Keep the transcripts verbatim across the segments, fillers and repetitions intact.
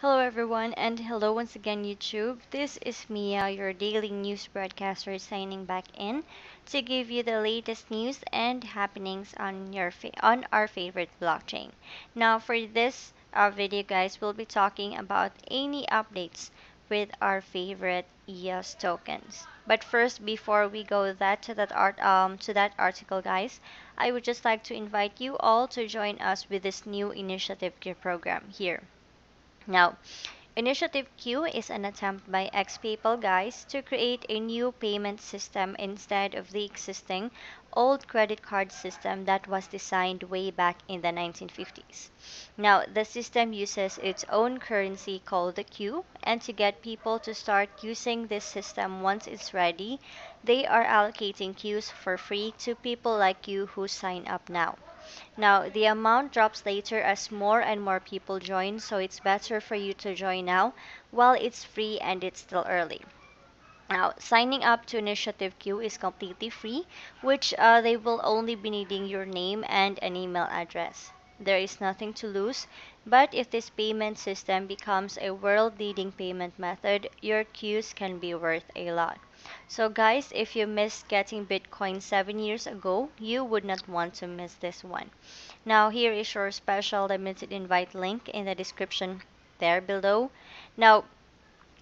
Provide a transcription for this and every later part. Hello everyone, and hello once again YouTube. This is Mia, your daily news broadcaster, signing back in to give you the latest news and happenings on your fa on our favorite blockchain. Now for this uh, video guys, we'll be talking about any updates with our favorite E O S tokens. But first, before we go that to that art um to that article guys, I would just like to invite you all to join us with this new Initiative Q program here. Now, Initiative Q is an attempt by ex-PayPal guys to create a new payment system instead of the existing old credit card system that was designed way back in the nineteen fifties. Now, the system uses its own currency called the Q, and to get people to start using this system once it's ready, they are allocating Qs for free to people like you who sign up now. Now, the amount drops later as more and more people join, so it's better for you to join now while it's free and it's still early. Now, signing up to Initiative Q is completely free, which uh, they will only be needing your name and an email address. There is nothing to lose, but if this payment system becomes a world-leading payment method, your Qs can be worth a lot. So guys, if you missed getting Bitcoin seven years ago, you would not want to miss this one. Now, here is your special limited invite link in the description there below. Now,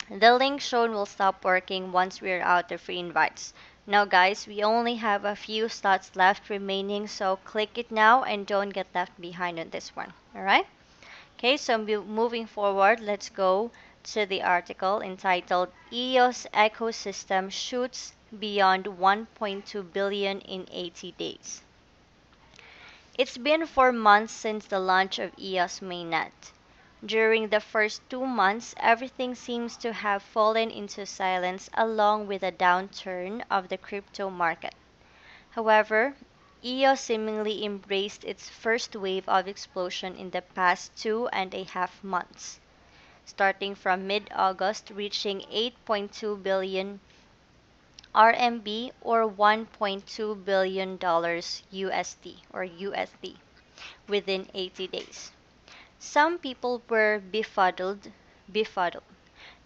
the link shown will stop working once we're out of free invites. Now guys, we only have a few slots left remaining, so click it now and don't get left behind on this one, alright? Okay, so moving forward, let's go to the article entitled E O S Ecosystem Shoots Beyond one point two billion dollars in eighty days. It's been four months since the launch of E O S Mainnet. During the first two months, everything seems to have fallen into silence along with a downturn of the crypto market. However, E O S seemingly embraced its first wave of explosion in the past two and a half months, starting from mid-August, reaching eight point two billion R M B or one point two billion dollars U S D or U S D within eighty days. Some people were befuddled, befuddled.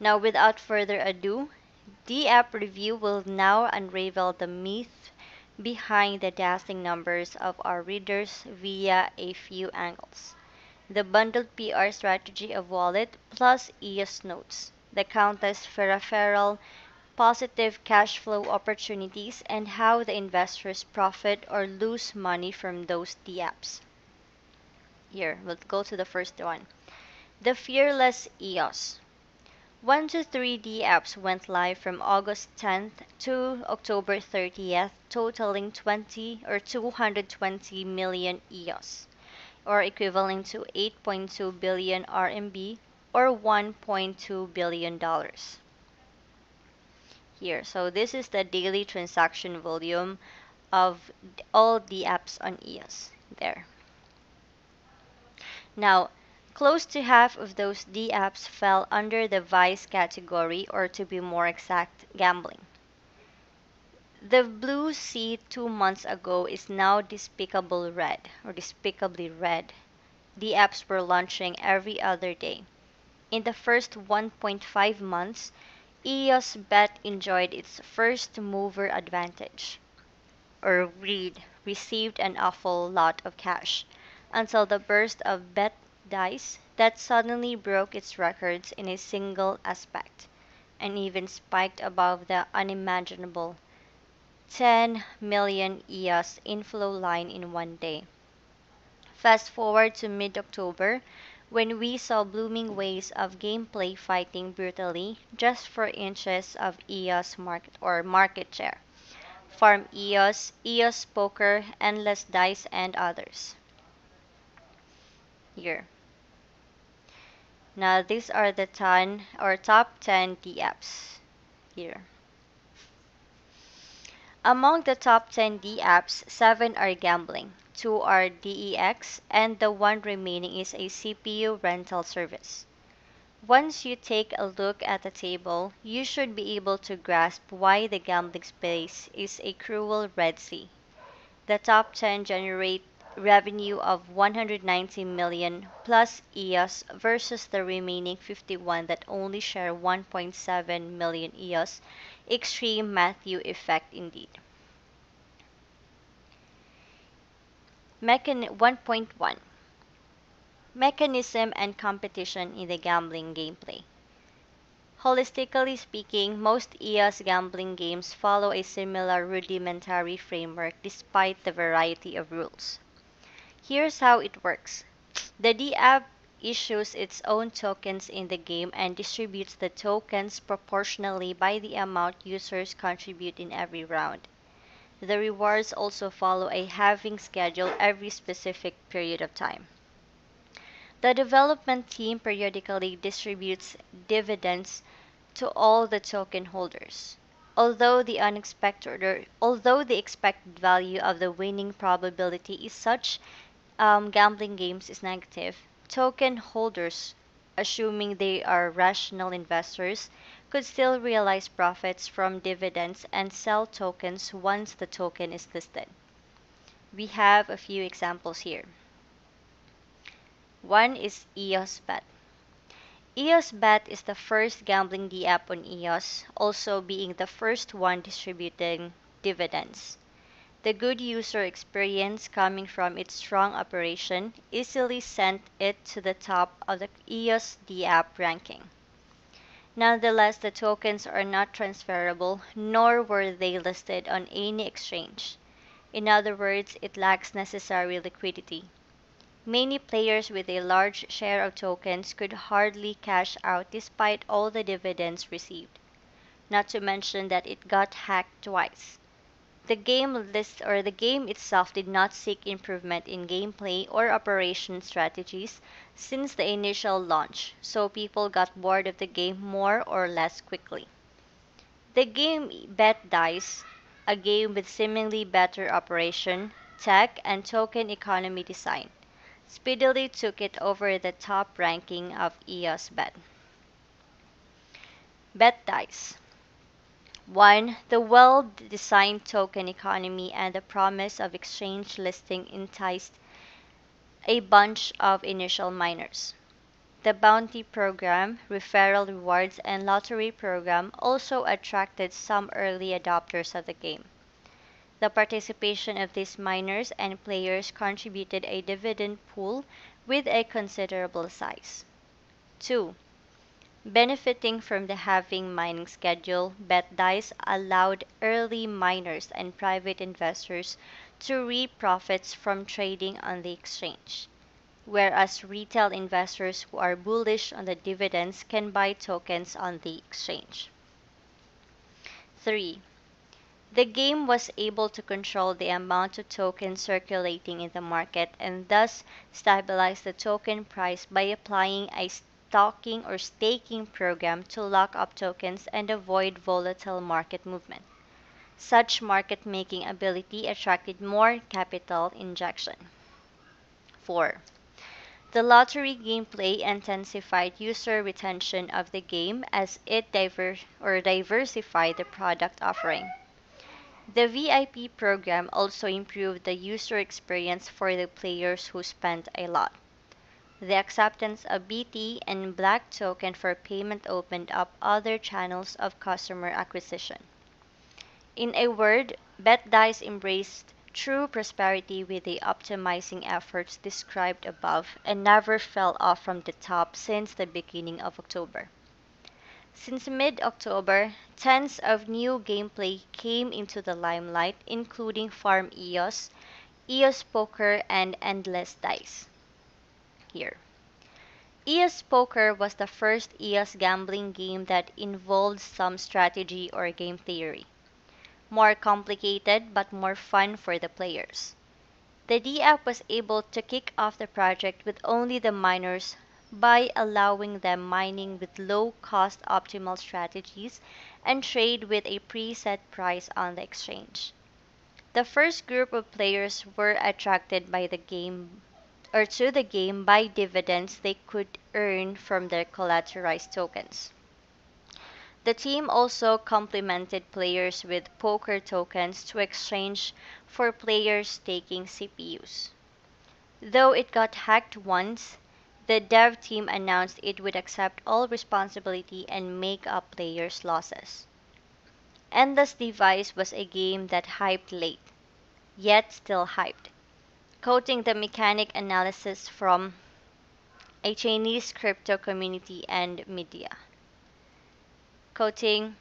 Now, without further ado, DApp review will now unravel the myth behind the dazzling numbers of our readers via a few angles: the bundled P R strategy of wallet plus E O S notes, the countless peripheral positive cash flow opportunities, and how the investors profit or lose money from those DApps. Here, we'll go to the first one. The Fearless E O S. one to three DApps went live from August tenth to October thirtieth, totaling twenty or two hundred twenty million E O S, or equivalent to eight point two billion R M B or one point two billion dollars. Here, so this is the daily transaction volume of all the apps on E O S there. Now, close to half of those DApps fell under the vice category, or to be more exact, gambling. The blue sea two months ago is now despicable red, or despicably red. The apps were launching every other day. In the first one point five months, E O S Bet enjoyed its first mover advantage, or read, received an awful lot of cash, until the burst of Bet Dice that suddenly broke its records in a single aspect, and even spiked above the unimaginable ten million E O S inflow line in one day. Fast forward to mid-October, when we saw blooming waves of gameplay fighting brutally just for inches of E O S market or market share. Farm E O S, E O S Poker, Endless Dice, and others. Here. Now these are the ten or top ten DApps here. Among the top ten DApps, seven are gambling, two are D E X, and the one remaining is a C P U rental service. Once you take a look at the table, you should be able to grasp why the gambling space is a cruel Red Sea. The top ten generate revenue of one hundred ninety million plus E O S versus the remaining fifty-one that only share one point seven million E O S. Extreme Matthew effect indeed. Mechan one point one Mechanism and competition in the gambling gameplay. Holistically speaking, most E O S gambling games follow a similar rudimentary framework despite the variety of rules. Here's how it works. The DApp issues its own tokens in the game and distributes the tokens proportionally by the amount users contribute in every round. The rewards also follow a halving schedule every specific period of time. The development team periodically distributes dividends to all the token holders. Although the unexpected, or, although the expected value of the winning probability is such um, gambling games is negative, token holders, assuming they are rational investors, could still realize profits from dividends and sell tokens once the token is listed. We have a few examples here. One is E O S Bet. E O S Bet is the first gambling DApp on E O S, also being the first one distributing dividends. The good user experience coming from its strong operation easily sent it to the top of the E O S DApp ranking. Nonetheless, the tokens are not transferable, nor were they listed on any exchange. In other words, it lacks necessary liquidity. Many players with a large share of tokens could hardly cash out despite all the dividends received. Not to mention that it got hacked twice. The game list or the game itself did not seek improvement in gameplay or operation strategies since the initial launch, so people got bored of the game more or less quickly. The game Bet Dice, a game with seemingly better operation, tech, and token economy design, speedily took it over the top ranking of E O S Bet. Bet Dice. one The well-designed token economy and the promise of exchange listing enticed a bunch of initial miners. The bounty program, referral rewards, and lottery program also attracted some early adopters of the game. The participation of these miners and players contributed a dividend pool with a considerable size. two Benefiting from the halving mining schedule, Bet Dice allowed early miners and private investors to reap profits from trading on the exchange, whereas retail investors who are bullish on the dividends can buy tokens on the exchange. three The game was able to control the amount of tokens circulating in the market and thus stabilize the token price by applying a stocking or staking program to lock up tokens and avoid volatile market movement. Such market making ability attracted more capital injection. four The lottery gameplay intensified user retention of the game as it diver or diversified the product offering. The V I P program also improved the user experience for the players who spent a lot. The acceptance of B T and Black token for payment opened up other channels of customer acquisition. In a word, Bet Dice embraced true prosperity with the optimizing efforts described above and never fell off from the top since the beginning of October. Since mid-October, tens of new gameplay came into the limelight, including Farm E O S, E O S Poker, and Endless Dice. Here, E O S Poker was the first E O S gambling game that involved some strategy or game theory. More complicated, but more fun for the players. The DApp was able to kick off the project with only the miners by allowing them mining with low-cost optimal strategies and trade with a preset price on the exchange. The first group of players were attracted by the game or to the game by dividends they could earn from their collateralized tokens. The team also complemented players with poker tokens to exchange for players staking C P Us. Though it got hacked once, the dev team announced it would accept all responsibility and make up players' losses. Endless Dice was a game that hyped late, yet still hyped. Quoting the mechanic analysis from a Chinese crypto community and media. Quoting,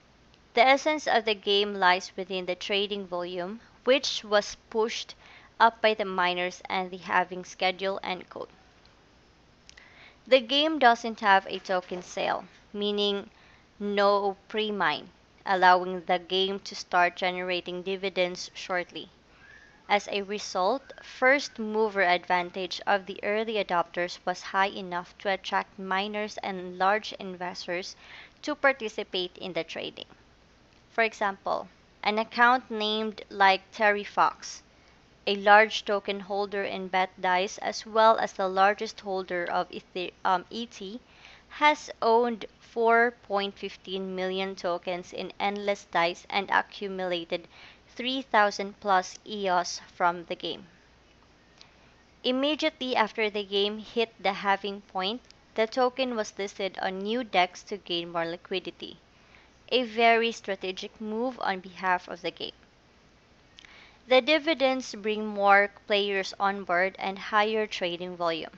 "The essence of the game lies within the trading volume, which was pushed up by the miners and the halving schedule," end quote. The game doesn't have a token sale, meaning no pre-mine, allowing the game to start generating dividends shortly. As a result, first mover advantage of the early adopters was high enough to attract miners and large investors to participate in the trading. For example, an account named like Terry Fox, a large token holder in Bet Dice as well as the largest holder of Ether, um, E T, has owned four point one five million tokens in Endless Dice and accumulated three thousand plus E O S from the game. Immediately after the game hit the halving point, the token was listed on Newdex to gain more liquidity, a very strategic move on behalf of the game. The dividends bring more players onboard and higher trading volume.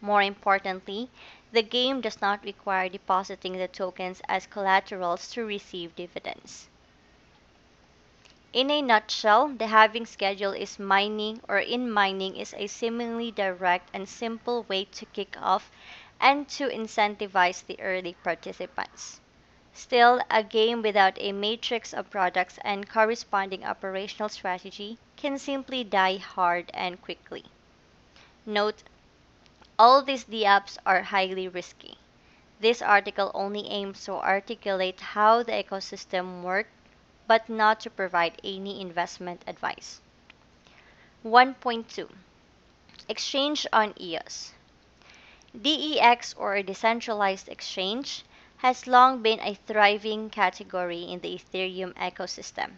More importantly, the game does not require depositing the tokens as collaterals to receive dividends. In a nutshell, the halving schedule is mining or in mining is a seemingly direct and simple way to kick off and to incentivize the early participants. Still, a game without a matrix of products and corresponding operational strategy can simply die hard and quickly. Note, all these DApps are highly risky. This article only aims to articulate how the ecosystem works, but not to provide any investment advice. one point two. Exchange on E O S. D E X, or Decentralized Exchange, has long been a thriving category in the Ethereum ecosystem.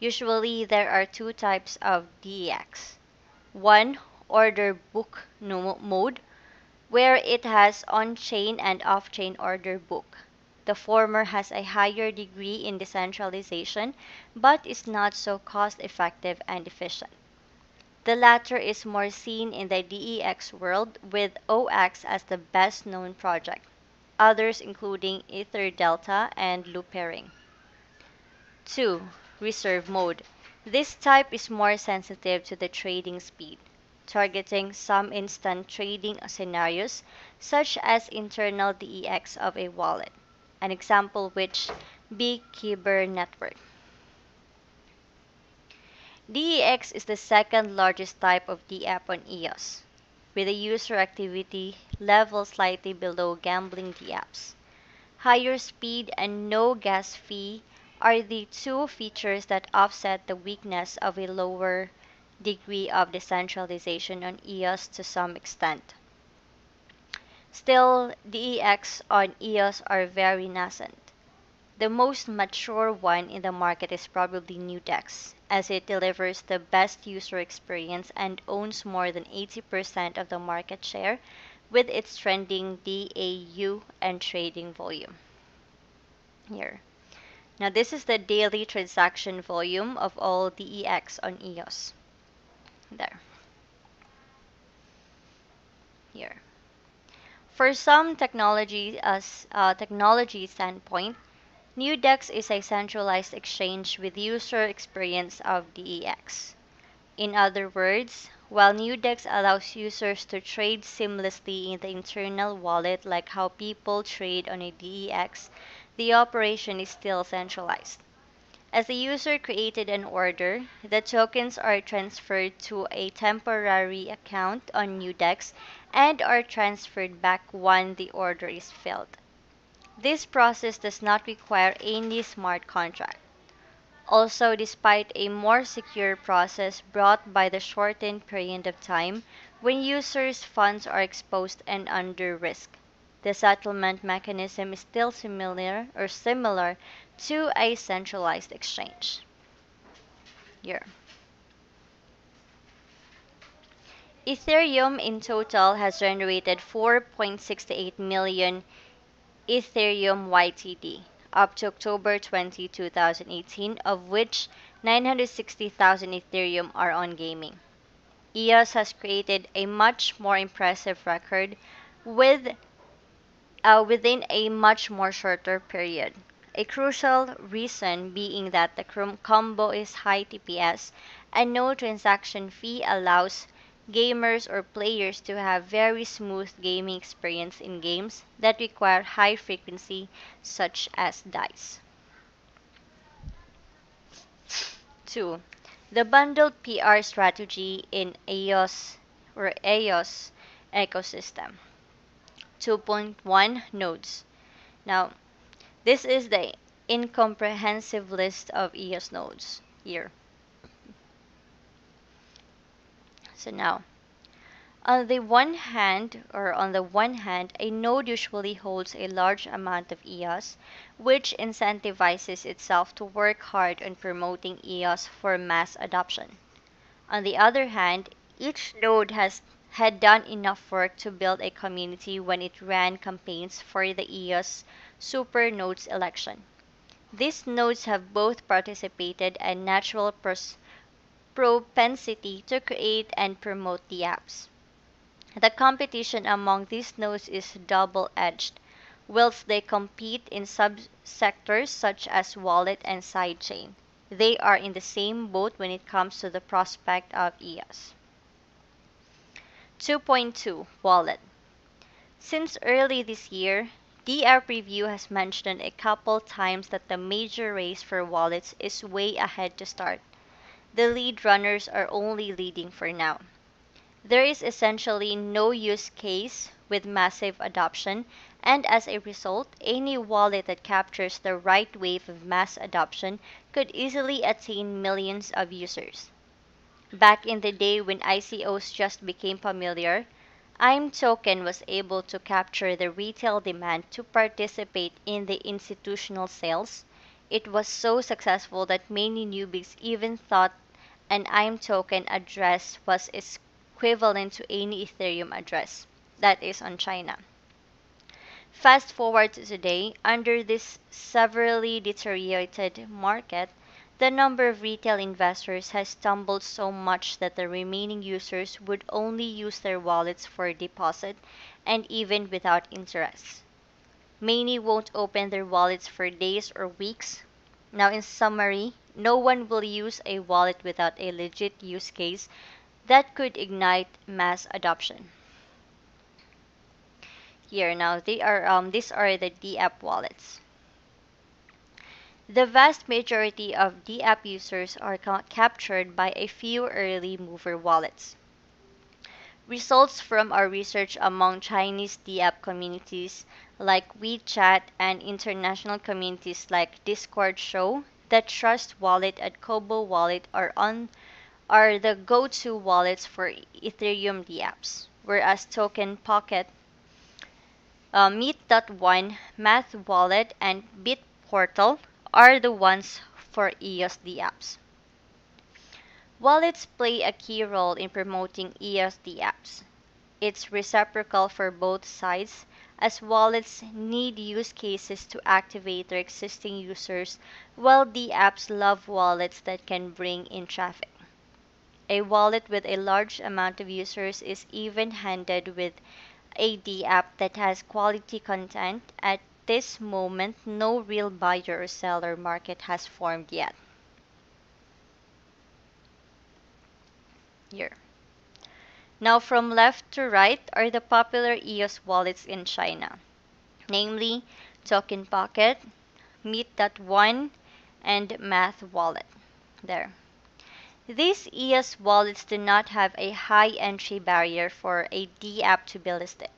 Usually, there are two types of D E X. One, order book mode, where it has on-chain and off-chain order book. The former has a higher degree in decentralization, but is not so cost-effective and efficient. The latter is more seen in the D E X world, with zero x as the best-known project, others including EtherDelta and Loopring. two. Reserve mode. This type is more sensitive to the trading speed, targeting some instant trading scenarios, such as internal D E X of a wallet. An example which BigKeber Network. D E X is the second largest type of DApp on E O S, with the user activity level slightly below gambling DApps. Higher speed and no gas fee are the two features that offset the weakness of a lower degree of decentralization on E O S to some extent. Still, D E X on E O S are very nascent. The most mature one in the market is probably Newdex, as it delivers the best user experience and owns more than eighty percent of the market share with its trending D A U and trading volume. Here. Now this is the daily transaction volume of all D E X on E O S. There. Here. For some technology, as uh, technology standpoint, Newdex is a centralized exchange with user experience of D E X. In other words, while Newdex allows users to trade seamlessly in the internal wallet like how people trade on a D E X, the operation is still centralized. As the user created an order, the tokens are transferred to a temporary account on Newdex and are transferred back when the order is filled. This process does not require any smart contract. Also, despite a more secure process brought by the shortened period of time when users' funds are exposed and under risk, the settlement mechanism is still similar or similar to a centralized exchange. Here. Ethereum in total has generated four point six eight million Ethereum Y T D up to October twentieth, two thousand eighteen, of which nine hundred sixty thousand Ethereum are on gaming. E O S has created a much more impressive record with uh, within a much more shorter period. A crucial reason being that the combo is high T P S and no transaction fee allows gamers or players to have very smooth gaming experience in games that require high frequency such as dice. two. The bundled P R strategy in E O S or E O S ecosystem. two point one Nodes. Now, this is the incomprehensive list of E O S nodes here. So now, on the one hand, or on the one hand, a node usually holds a large amount of E O S, which incentivizes itself to work hard on promoting E O S for mass adoption. On the other hand, each node has had done enough work to build a community when it ran campaigns for the E O S Super Nodes election. These nodes have both participated and natural pers propensity to create and promote the apps. The competition among these nodes is double-edged, whilst they compete in sub-sectors such as wallet and sidechain. They are in the same boat when it comes to the prospect of E O S. two point two Wallet. Since early this year, DApp Review has mentioned a couple times that the major race for wallets is way ahead to start. The lead runners are only leading for now. There is essentially no use case with massive adoption, and as a result, any wallet that captures the right wave of mass adoption could easily attain millions of users. Back in the day when I C Os just became familiar, I M token was able to capture the retail demand to participate in the institutional sales. It was so successful that many newbies even thought an I M token address was equivalent to any Ethereum address, that is on China. Fast forward to today, under this severely deteriorated market, the number of retail investors has tumbled so much that the remaining users would only use their wallets for deposit, and even without interest. Many won't open their wallets for days or weeks. Now, in summary, no one will use a wallet without a legit use case that could ignite mass adoption. Here now, they are um these are the DApp wallets. The vast majority of DApp users are ca captured by a few early mover wallets. Results from our research among Chinese DApp communities like WeChat and international communities like Discord show that Trust Wallet and Kobo Wallet are on are the go-to wallets for Ethereum DApps, whereas Token Pocket, uh, Meet.One, Math Wallet, and Bit Portal are the ones for E O S DApps. Wallets play a key role in promoting E O S DApps. It's reciprocal for both sides, as wallets need use cases to activate their existing users, while DApps love wallets that can bring in traffic. A wallet with a large amount of users is even-handed with a DApp that has quality content. At this moment, no real buyer or seller market has formed yet. Here. Now, from left to right are the popular E O S wallets in China, namely Token Pocket, Meet.One, and Math Wallet. There. These E O S wallets do not have a high entry barrier for a DApp to be listed,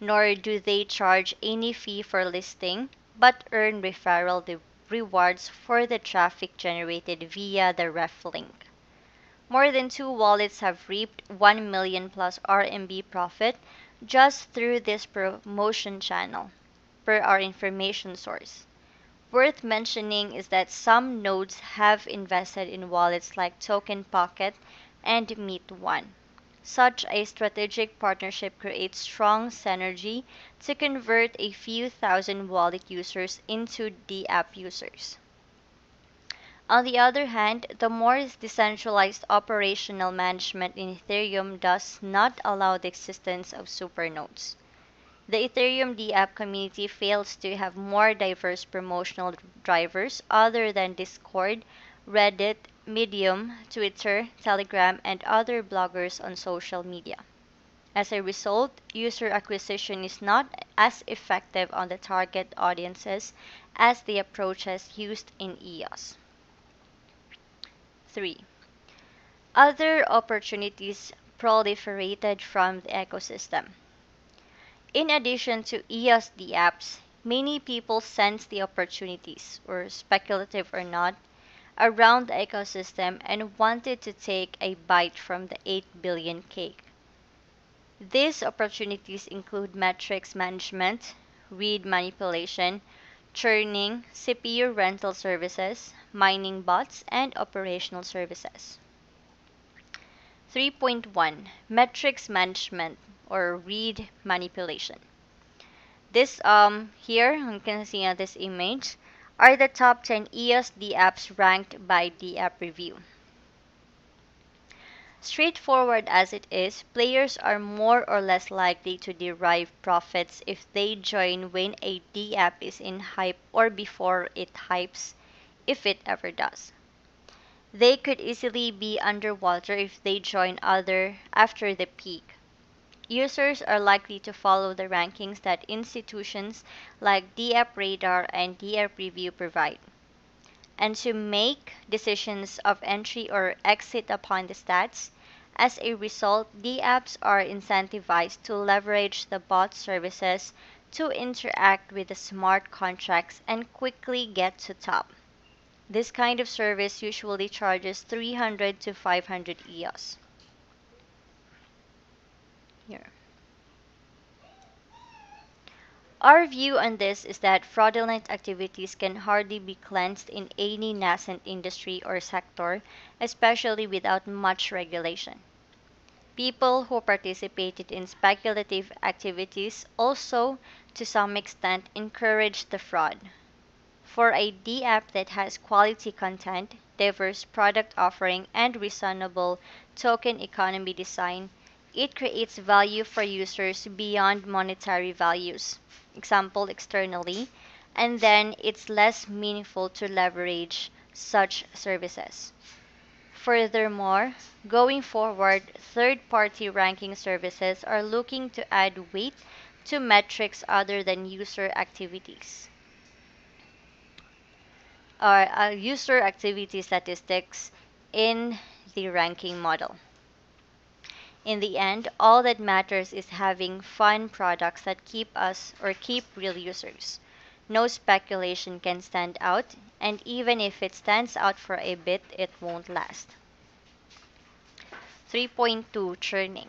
nor do they charge any fee for listing, but earn referral re rewards for the traffic generated via the ref link. More than two wallets have reaped one million plus R M B profit just through this promotion channel, per our information source. Worth mentioning is that some nodes have invested in wallets like Token Pocket and Meet.One. Such a strategic partnership creates strong synergy to convert a few thousand wallet users into DApp users. On the other hand, the more decentralized operational management in Ethereum does not allow the existence of supernodes. The Ethereum DApp community fails to have more diverse promotional drivers other than Discord, Reddit, Medium, Twitter, Telegram, and other bloggers on social media. As a result, user acquisition is not as effective on the target audiences as the approaches used in E O S. three. Other opportunities proliferated from the ecosystem. In addition to E O S DApps, many people sense the opportunities, or speculative or not, around the ecosystem and wanted to take a bite from the eight billion cake. These opportunities include metrics management, read manipulation, churning, C P U rental services, mining bots, and operational services. three point one Metrics management or read manipulation. This um here you can see on this image are the top ten E O S DApps ranked by DApp Review. Straightforward as it is, players are more or less likely to derive profits if they join when a DApp is in hype or before it hypes, if it ever does. They could easily be underwater if they join other after the peak. Users are likely to follow the rankings that institutions like DApp Radar and DApp Review provide, and to make decisions of entry or exit upon the stats. As a result, DApps are incentivized to leverage the bot services to interact with the smart contracts and quickly get to top. This kind of service usually charges three hundred to five hundred E O S. Here. Our view on this is that fraudulent activities can hardly be cleansed in any nascent industry or sector, especially without much regulation. People who participated in speculative activities also, to some extent, encouraged the fraud. For a DApp that has quality content, diverse product offering, and reasonable token economy design, it creates value for users beyond monetary values, example externally, and then it's less meaningful to leverage such services. Furthermore, going forward, third-party ranking services are looking to add weight to metrics other than user activities. Or uh, user activity statistics in the ranking model. In the end, all that matters is having fun products that keep us or keep real users. No speculation can stand out, and even if it stands out for a bit, it won't last. three point two Churning.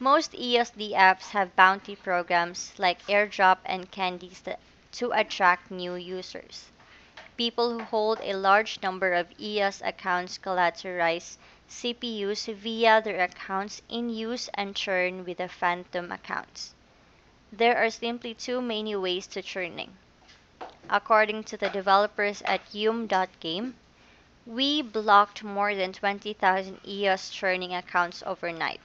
Most E O S DApps have bounty programs like airdrop and candies to attract new users. People who hold a large number of E O S accounts collateralize C P Us via their accounts in use and churn with the phantom accounts. There are simply too many ways to churning. According to the developers at yum dot game, we blocked more than twenty thousand E O S churning accounts overnight.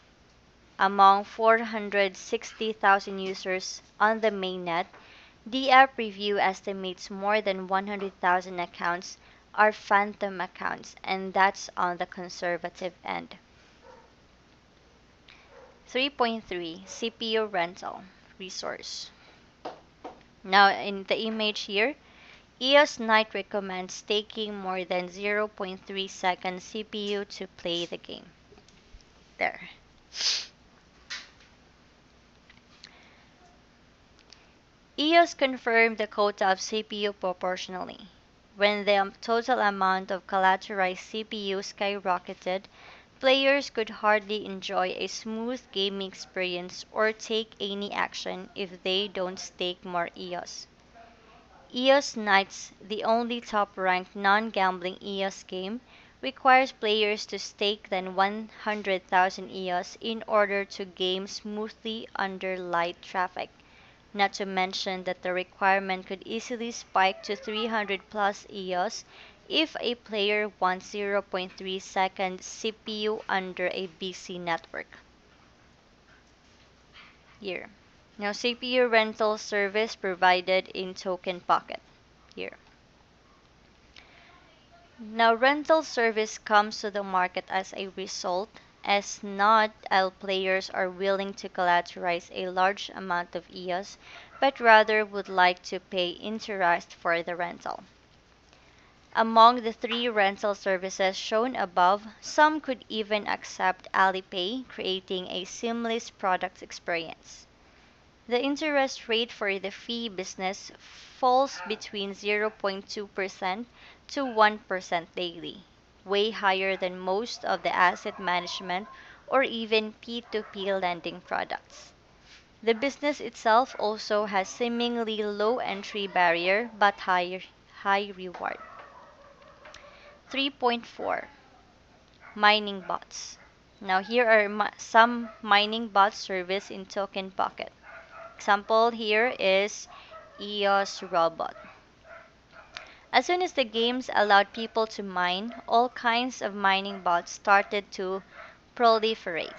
Among four hundred sixty thousand users on the mainnet, DApp Review estimates more than one hundred thousand accounts are phantom accounts, and that's on the conservative end. three point three C P U rental resource. Now in the image here, E O S Knights recommends taking more than zero point three seconds C P U to play the game. There. E O S confirmed the quota of C P U proportionally. When the total amount of collateralized C P U skyrocketed, players could hardly enjoy a smooth gaming experience or take any action if they don't stake more E O S. E O S Knights, the only top-ranked non-gambling E O S game, requires players to stake than one hundred thousand E O S in order to game smoothly under light traffic. Not to mention that the requirement could easily spike to three hundred plus E O S if a player wants zero point three second C P U under a B C network. Here. Now, C P U rental service provided in Token Pocket. Here. Now, rental service comes to the market as a result, as not all players are willing to collateralize a large amount of E O S, but rather would like to pay interest for the rental. Among the three rental services shown above, some could even accept Alipay, creating a seamless product experience. The interest rate for the fee business falls between zero point two percent to one percent daily, way higher than most of the asset management or even P two P lending products. The business itself also has seemingly low entry barrier but high, high reward. three point four Mining bots. Now, here are mi some mining bot service in Token Pocket. Example here is E O S Robot. As soon as the games allowed people to mine, all kinds of mining bots started to proliferate.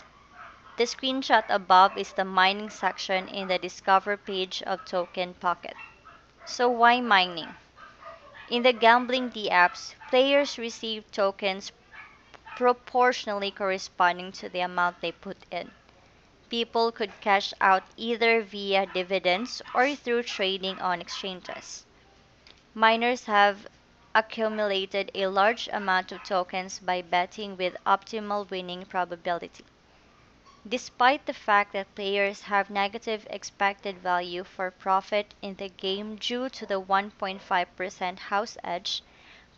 The screenshot above is the mining section in the Discover page of Token Pocket. So why mining? In the gambling DApps, players receive tokens proportionally corresponding to the amount they put in. People could cash out either via dividends or through trading on exchanges. Miners have accumulated a large amount of tokens by betting with optimal winning probability. Despite the fact that players have negative expected value for profit in the game due to the one point five percent house edge,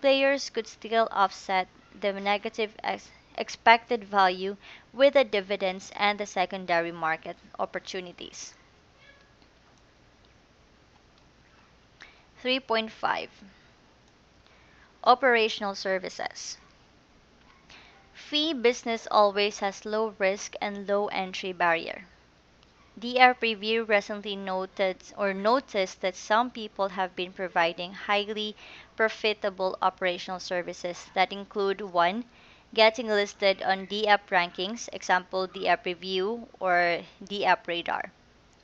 players could still offset the negative ex expected value with the dividends and the secondary market opportunities. three point five Operational services. Fee business always has low risk and low entry barrier. D R Preview recently noted or noticed that some people have been providing highly profitable operational services that include one, getting listed on DApp rankings, example DApp Review or DApp Radar.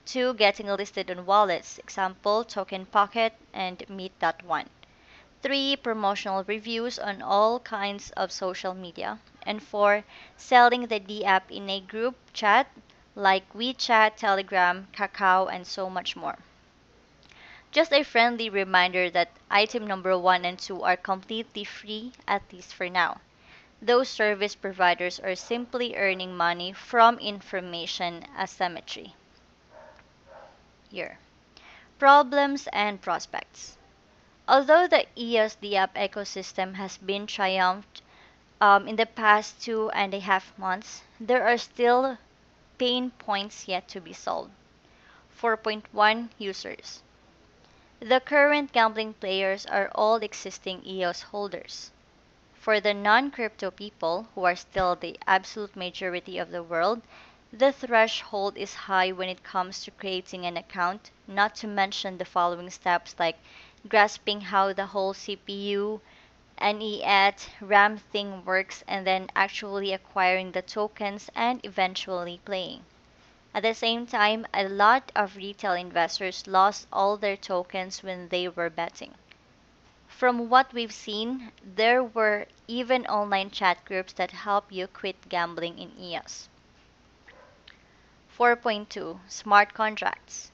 two. Getting listed on wallets, example Token Pocket and Meet.One. three. Promotional reviews on all kinds of social media. And four. Selling the DApp in a group chat like WeChat, Telegram, Kakao, and so much more. Just a friendly reminder that item number one and two are completely free, at least for now. Those service providers are simply earning money from information asymmetry. Here. Problems and prospects. Although the E O S DApp ecosystem has been triumphed um, in the past two and a half months, there are still pain points yet to be solved. four point one Users. The current gambling players are all existing E O S holders. For the non-crypto people, who are still the absolute majority of the world, the threshold is high when it comes to creating an account, not to mention the following steps like grasping how the whole C P U, N E A T, RAM thing works, and then actually acquiring the tokens and eventually playing. At the same time, a lot of retail investors lost all their tokens when they were betting. From what we've seen, there were even online chat groups that help you quit gambling in E O S. four point two Smart contracts.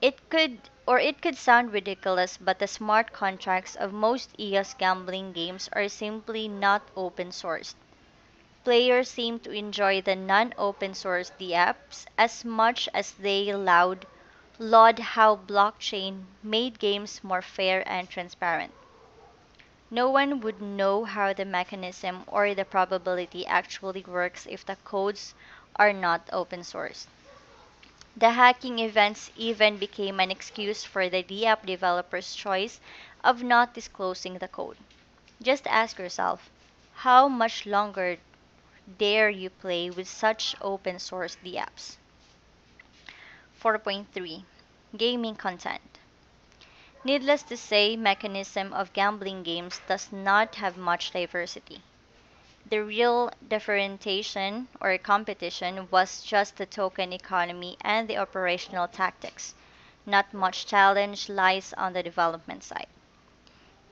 It could or it could sound ridiculous, but the smart contracts of most E O S gambling games are simply not open sourced. Players seem to enjoy the non-open source DApps as much as they laud laud how blockchain made games more fair and transparent. No one would know how the mechanism or the probability actually works if the codes are not open sourced. The hacking events even became an excuse for the DApp developer's choice of not disclosing the code. Just ask yourself, How much longer dare you play with such open source dApps? four point three. Gaming content. Needless to say, mechanism of gambling games does not have much diversity. The real differentiation or competition was just the token economy and the operational tactics. Not much challenge lies on the development side.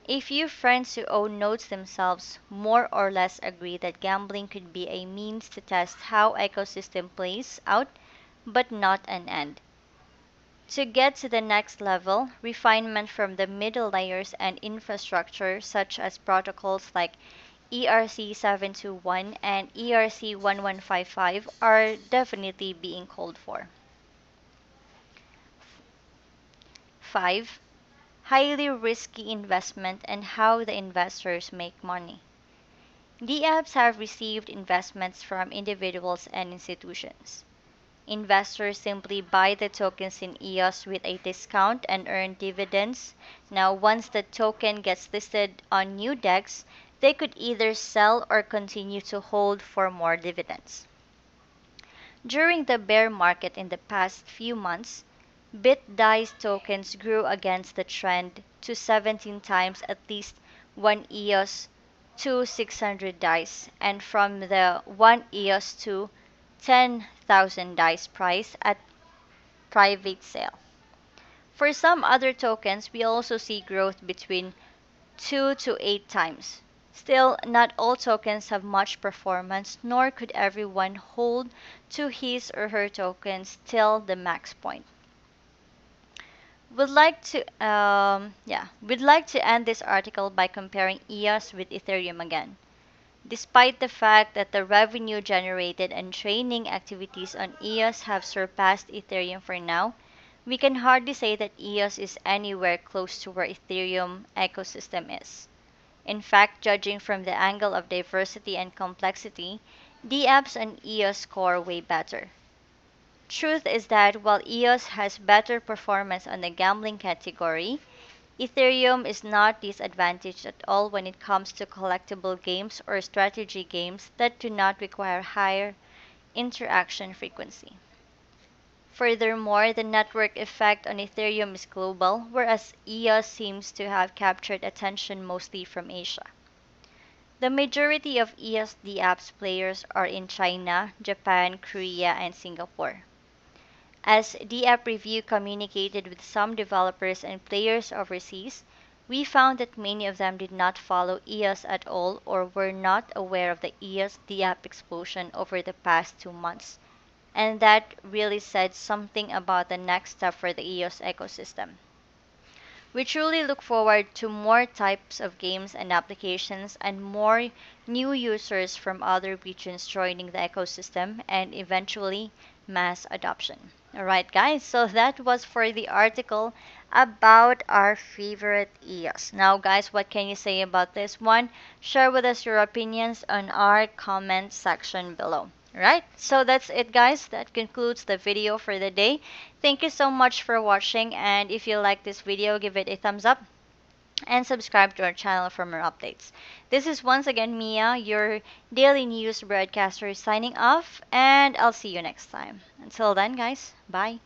A few friends who own nodes themselves more or less agree that gambling could be a means to test how ecosystem plays out, but not an end. To get to the next level, refinement from the middle layers and infrastructure such as protocols like E R C seven twenty-one and E R C eleven fifty-five are definitely being called for. five. Highly risky investment and how the investors make money. dApps have received investments from individuals and institutions. Investors simply buy the tokens in E O S with a discount and earn dividends. Now, once the token gets listed on Newdex, they could either sell or continue to hold for more dividends. During the bear market in the past few months, Bet Dice tokens grew against the trend to seventeen times at least one E O S to six hundred dice, and from the one E O S to ten thousand dice price at private sale. For some other tokens, we also see growth between two to eight times. Still, not all tokens have much performance, nor could everyone hold to his or her tokens till the max point. We'd like to, um, yeah, we'd like to end this article by comparing E O S with Ethereum again. Despite the fact that the revenue generated and trading activities on E O S have surpassed Ethereum for now, we can hardly say that E O S is anywhere close to where Ethereum ecosystem is. In fact, judging from the angle of diversity and complexity, dApps on E O S score way better. Truth is that while E O S has better performance on the gambling category, Ethereum is not disadvantaged at all when it comes to collectible games or strategy games that do not require higher interaction frequency. Furthermore, the network effect on Ethereum is global, whereas E O S seems to have captured attention mostly from Asia. The majority of E O S dApps players are in China, Japan, Korea, and Singapore. As dApp Review communicated with some developers and players overseas, we found that many of them did not follow E O S at all or were not aware of the E O S dApp explosion over the past two months. And that really said something about the next step for the E O S ecosystem. We truly look forward to more types of games and applications and more new users from other regions joining the ecosystem and eventually mass adoption. Alright guys, so that was for the article about our favorite E O S. Now guys, what can you say about this one? Share with us your opinions on our comment section below. Right, so that's it guys. That concludes the video for the day. Thank you so much for watching, and if you like this video, give it a thumbs up and subscribe to our channel for more updates. This is once again Mia, your daily news broadcaster, signing off, and I'll see you next time. Until then guys, bye.